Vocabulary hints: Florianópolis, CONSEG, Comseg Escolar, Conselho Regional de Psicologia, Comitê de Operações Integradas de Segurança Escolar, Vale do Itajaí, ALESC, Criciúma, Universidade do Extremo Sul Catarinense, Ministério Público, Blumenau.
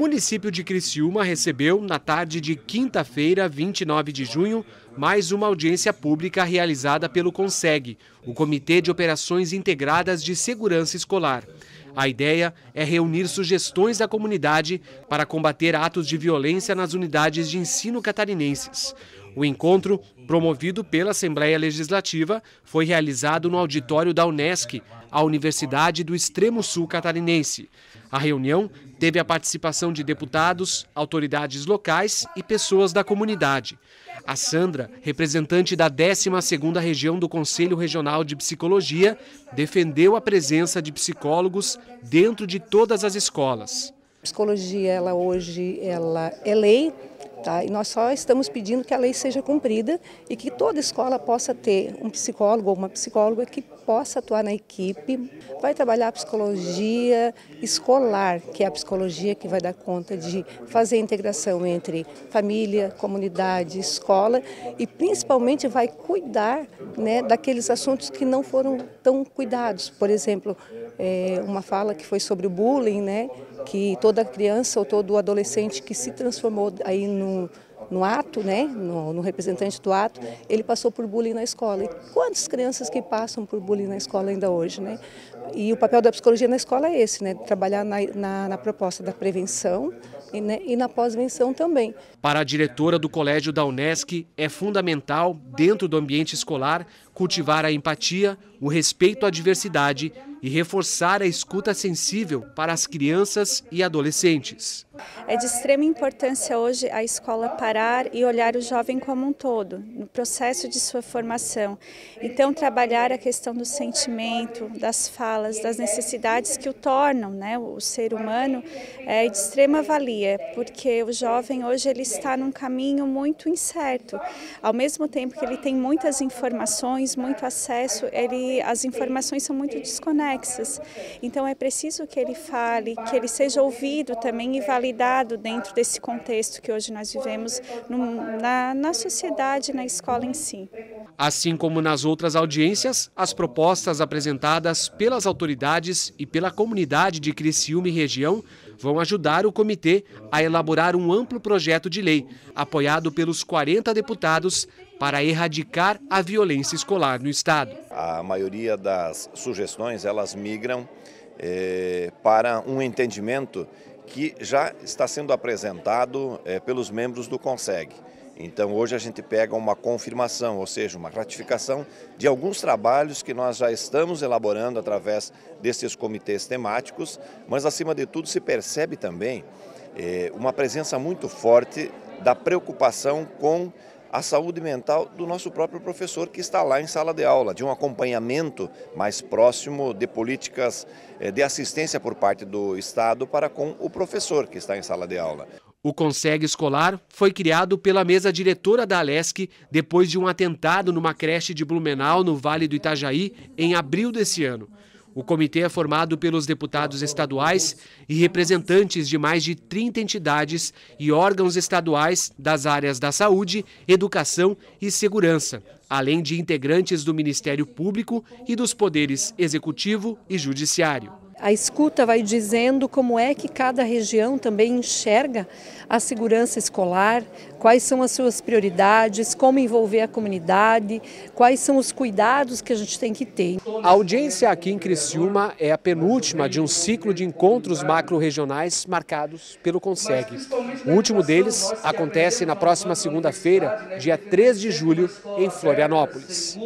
município de Criciúma recebeu, na tarde de quinta-feira, 29 de junho, mais uma audiência pública realizada pelo CONSEG, o Comitê de Operações Integradas de Segurança Escolar. A ideia é reunir sugestões da comunidade para combater atos de violência nas unidades de ensino catarinenses. O encontro, promovido pela Assembleia Legislativa, foi realizado no auditório da Unesc, a Universidade do Extremo Sul Catarinense. A reunião teve a participação de deputados, autoridades locais e pessoas da comunidade. A Sandra, representante da 12ª Região do Conselho Regional de Psicologia, defendeu a presença de psicólogos dentro de todas as escolas. A psicologia, hoje é lei. Tá? E nós só estamos pedindo que a lei seja cumprida e que toda escola possa ter um psicólogo ou uma psicóloga que possa atuar na equipe. Vai trabalhar a psicologia escolar, que é a psicologia que vai dar conta de fazer a integração entre família, comunidade, escola e principalmente vai cuidar, né, daqueles assuntos que não foram tão cuidados. Por exemplo, uma fala que foi sobre o bullying, né, que toda criança ou todo adolescente que se transformou aí no ato, né, no representante do ato, ele passou por bullying na escola. E quantas crianças que passam por bullying na escola ainda hoje, né? E o papel da psicologia na escola é esse, né, trabalhar na proposta da prevenção e, né, e na pós-venção também. Para a diretora do Colégio da Unesc, é fundamental, dentro do ambiente escolar, cultivar a empatia, o respeito à diversidade e reforçar a escuta sensível para as crianças e adolescentes. É de extrema importância hoje a escola parar e olhar o jovem como um todo, no processo de sua formação. Então, trabalhar a questão do sentimento, das falas, das necessidades que o tornam, né, o ser humano, é de extrema valia, porque o jovem hoje ele está num caminho muito incerto. Ao mesmo tempo que ele tem muitas informações, muito acesso, as informações são muito desconexas. Então é preciso que ele fale, que ele seja ouvido também e validado dentro desse contexto que hoje nós vivemos na sociedade, na escola em si. Assim como nas outras audiências, as propostas apresentadas pelas autoridades e pela comunidade de Criciúma e região vão ajudar o comitê a elaborar um amplo projeto de lei, apoiado pelos 40 deputados, para erradicar a violência escolar no estado. A maioria das sugestões, elas migram para um entendimento que já está sendo apresentado pelos membros do CONSEG. Então hoje a gente pega uma confirmação, ou seja, uma ratificação de alguns trabalhos que nós já estamos elaborando através desses comitês temáticos, mas acima de tudo se percebe também uma presença muito forte da preocupação com a saúde mental do nosso próprio professor que está lá em sala de aula, de um acompanhamento mais próximo de políticas de assistência por parte do Estado para com o professor que está em sala de aula. O CONSEG Escolar foi criado pela mesa diretora da Alesc depois de um atentado numa creche de Blumenau, no Vale do Itajaí, em abril desse ano. O comitê é formado pelos deputados estaduais e representantes de mais de 30 entidades e órgãos estaduais das áreas da saúde, educação e segurança, além de integrantes do Ministério Público e dos poderes executivo e judiciário. A escuta vai dizendo como é que cada região também enxerga a segurança escolar, quais são as suas prioridades, como envolver a comunidade, quais são os cuidados que a gente tem que ter. A audiência aqui em Criciúma é a penúltima de um ciclo de encontros macro-regionais marcados pelo CONSEG. O último deles acontece na próxima segunda-feira, dia 3 de julho, em Florianópolis.